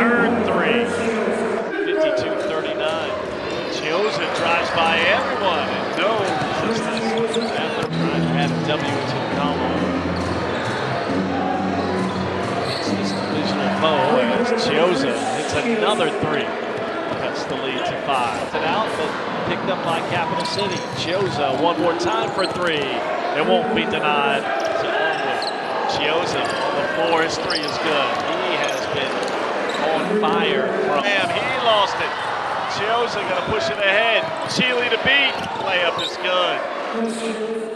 third three. 52-39. Chiozza drives by everyone and no resistance. Adler trying to add a W to the combo. It's this divisional foe as Chiozza hits another three. Cuts the lead to 5. It's an outfit picked up by Capital City. Chiozza one more time for three. It won't be denied. Chiozza on the floor, his three is good. He has been on fire from him. He lost it. Chiozza gonna push it ahead. Chile to beat. Layup is good.